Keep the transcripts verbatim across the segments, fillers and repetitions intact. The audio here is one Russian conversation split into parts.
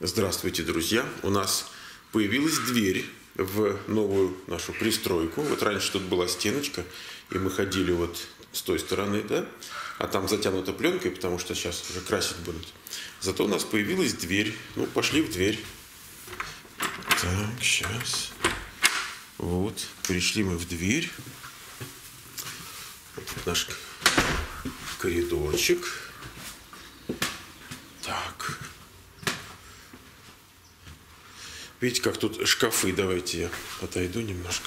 Здравствуйте, друзья! У нас появилась дверь в новую нашу пристройку. Вот раньше тут была стеночка, и мы ходили вот с той стороны, да? А там затянута пленкой, потому что сейчас уже красить будут. Зато у нас появилась дверь. Ну, пошли в дверь. Так, сейчас. Вот, пришли мы в дверь. Вот наш коридорчик. Так. Видите, как тут шкафы. Давайте я отойду немножко.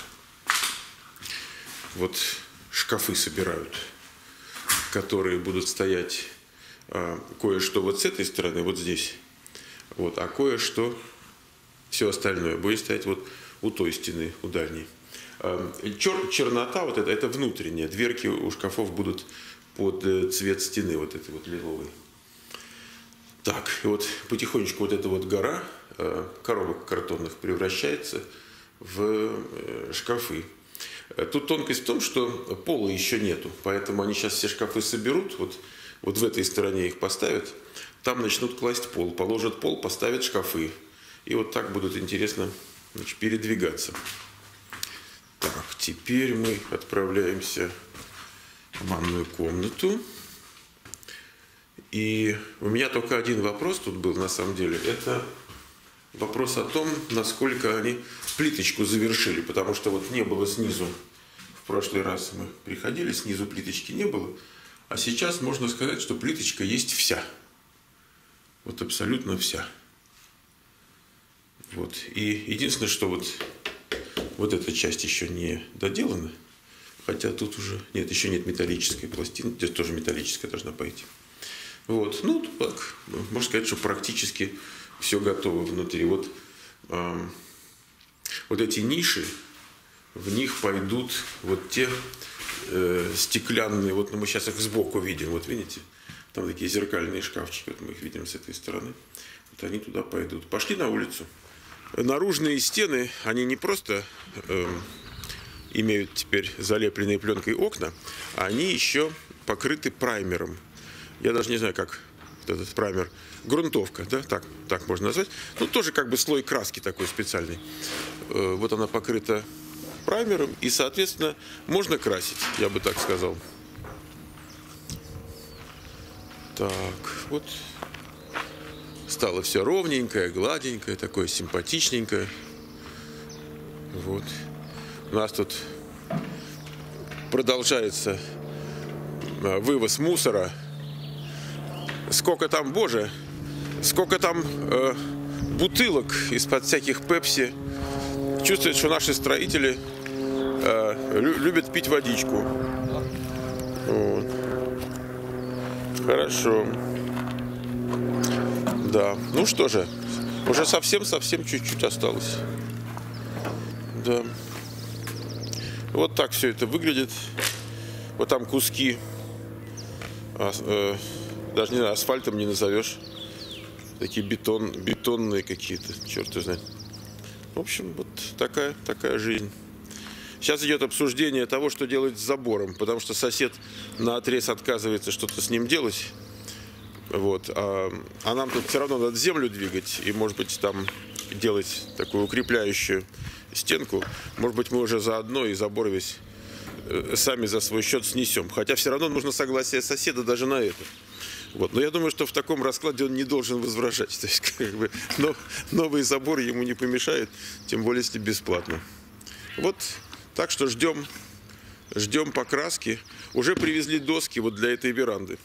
Вот шкафы собирают, которые будут стоять э, кое-что вот с этой стороны, вот здесь. Вот, а кое-что, все остальное, будет стоять вот у той стены, у дальней. Э, чер, чернота вот это, это внутренняя. Дверки у шкафов будут под э, цвет стены, вот этой вот лиловой. Так, и вот потихонечку вот эта вот гора э, коробок картонных превращается в э, шкафы. Тут тонкость в том, что пола еще нету, поэтому они сейчас все шкафы соберут, вот, вот в этой стороне их поставят, там начнут класть пол, положат пол, поставят шкафы. И вот так будут интересно, значит, передвигаться. Так, теперь мы отправляемся в ванную комнату. И у меня только один вопрос тут был, на самом деле, это вопрос о том, насколько они плиточку завершили, потому что вот не было снизу, в прошлый раз мы приходили, снизу плиточки не было, а сейчас можно сказать, что плиточка есть вся, вот абсолютно вся. Вот. И единственное, что вот, вот эта часть еще не доделана, хотя тут уже, нет, еще нет металлической пластины, здесь тоже металлическая должна пойти. Вот, ну так, можно сказать, что практически все готово внутри. Вот, э, вот эти ниши, в них пойдут вот те э, стеклянные, вот, ну, мы сейчас их сбоку видим, вот видите, там такие зеркальные шкафчики, вот мы их видим с этой стороны, вот они туда пойдут. Пошли на улицу. Наружные стены, они не просто э, имеют теперь залепленные пленкой окна, они еще покрыты праймером. Я даже не знаю, как этот праймер. Грунтовка, да, так, так можно назвать. Ну, тоже как бы слой краски такой специальный. Вот она покрыта праймером, и, соответственно, можно красить, я бы так сказал. Так, вот. Стало все ровненькое, гладенькое, такое симпатичненькое. Вот. У нас тут продолжается вывоз мусора. Сколько там, боже, сколько там э, бутылок из-под всяких пепси. Чувствует, что наши строители э, лю любят пить водичку. Вот. Хорошо. Да, ну что же, уже совсем-совсем чуть-чуть осталось. Да. Вот так все это выглядит. Вот там куски... Э, даже не знаю, асфальтом не назовешь. Такие бетон, бетонные какие-то, черт его знает. В общем, вот такая, такая жизнь. Сейчас идет обсуждение того, что делать с забором, потому что сосед наотрез отказывается что-то с ним делать. Вот. А, а нам тут все равно надо землю двигать и, может быть, там делать такую укрепляющую стенку. Может быть, мы уже заодно и забор весь сами за свой счет снесем. Хотя все равно нужно согласие соседа даже на это. Вот. Но я думаю, что в таком раскладе он не должен возражать. То есть, как бы, но новый забор ему не помешает, тем более, если бесплатно. Вот, так что ждем, ждем покраски. Уже привезли доски вот для этой веранды.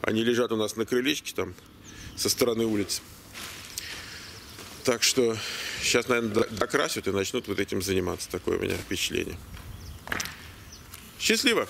Они лежат у нас на крылечке там, со стороны улицы. Так что сейчас, наверное, докрасят и начнут вот этим заниматься. Такое у меня впечатление. Счастливо!